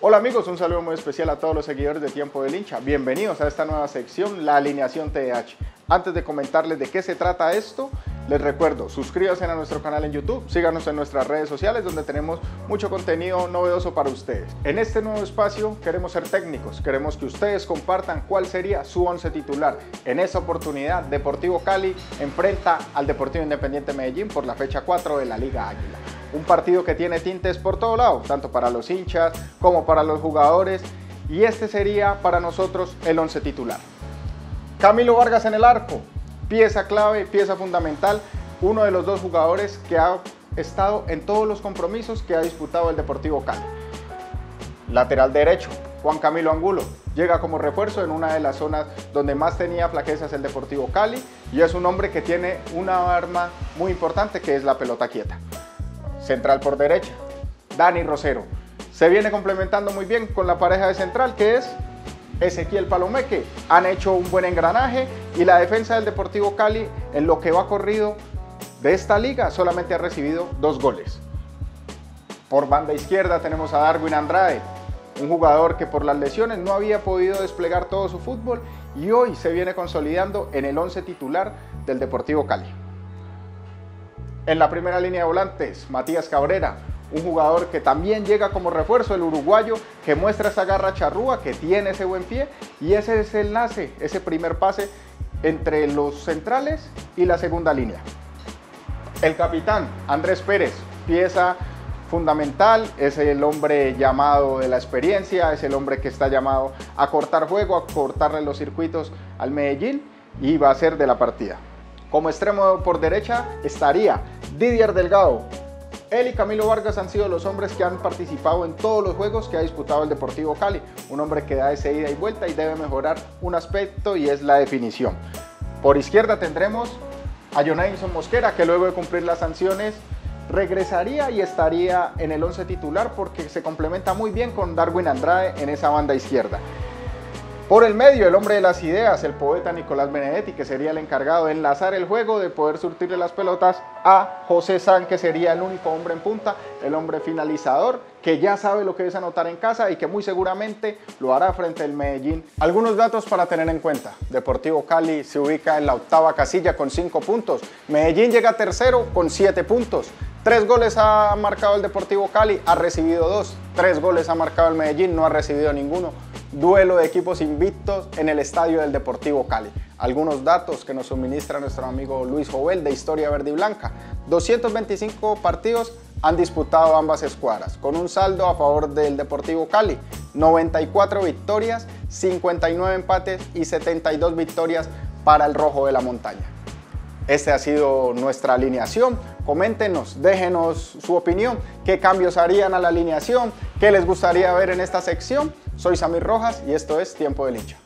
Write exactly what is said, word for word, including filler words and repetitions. Hola amigos, un saludo muy especial a todos los seguidores de Tiempo del Hincha. Bienvenidos a esta nueva sección, la alineación T D H. Antes de comentarles de qué se trata esto, les recuerdo, suscríbanse a nuestro canal en YouTube, síganos en nuestras redes sociales donde tenemos mucho contenido novedoso para ustedes. En este nuevo espacio queremos ser técnicos, queremos que ustedes compartan cuál sería su once titular. En esta oportunidad, Deportivo Cali enfrenta al Deportivo Independiente Medellín por la fecha cuatro de la Liga Águila. Un partido que tiene tintes por todo lado, tanto para los hinchas como para los jugadores. Y este sería para nosotros el once titular. Camilo Vargas en el arco, pieza clave, pieza fundamental. Uno de los dos jugadores que ha estado en todos los compromisos que ha disputado el Deportivo Cali. Lateral derecho, Juan Camilo Angulo. Llega como refuerzo en una de las zonas donde más tenía flaquezas el Deportivo Cali. Y es un hombre que tiene una arma muy importante que es la pelota quieta. Central por derecha, Dani Rosero. Se viene complementando muy bien con la pareja de central que es Ezequiel Palomeque. Han hecho un buen engranaje y la defensa del Deportivo Cali en lo que va corrido de esta liga solamente ha recibido dos goles. Por banda izquierda tenemos a Darwin Andrade, un jugador que por las lesiones no había podido desplegar todo su fútbol y hoy se viene consolidando en el once titular del Deportivo Cali. En la primera línea de volantes, Matías Cabrera, un jugador que también llega como refuerzo, el uruguayo, que muestra esa garra charrúa, que tiene ese buen pie, y ese es el enlace, ese primer pase entre los centrales y la segunda línea. El capitán, Andrés Pérez, pieza fundamental, es el hombre llamado de la experiencia, es el hombre que está llamado a cortar juego, a cortarle los circuitos al Medellín, y va a ser de la partida. Como extremo por derecha estaría Didier Delgado. Él y Camilo Vargas han sido los hombres que han participado en todos los juegos que ha disputado el Deportivo Cali. Un hombre que da esa ida y vuelta y debe mejorar un aspecto y es la definición. Por izquierda tendremos a Jonathan Mosquera, que luego de cumplir las sanciones regresaría y estaría en el once titular porque se complementa muy bien con Darwin Andrade en esa banda izquierda. Por el medio, el hombre de las ideas, el poeta Nicolás Benedetti, que sería el encargado de enlazar el juego, de poder surtirle las pelotas a José Sánchez, que sería el único hombre en punta, el hombre finalizador, que ya sabe lo que es anotar en casa y que muy seguramente lo hará frente al Medellín. Algunos datos para tener en cuenta. Deportivo Cali se ubica en la octava casilla con cinco puntos. Medellín llega tercero con siete puntos. Tres goles ha marcado el Deportivo Cali, ha recibido dos. Tres goles ha marcado el Medellín, no ha recibido ninguno. Duelo de equipos invictos en el estadio del Deportivo Cali. Algunos datos que nos suministra nuestro amigo Luis Jovel de Historia Verde y Blanca. doscientos veinticinco partidos han disputado ambas escuadras, con un saldo a favor del Deportivo Cali. noventa y cuatro victorias, cincuenta y nueve empates y setenta y dos victorias para el Rojo de la Montaña. Esta ha sido nuestra alineación. Coméntenos, déjenos su opinión, qué cambios harían a la alineación, qué les gustaría ver en esta sección. Soy Samir Rojas y esto es Tiempo del Hincha.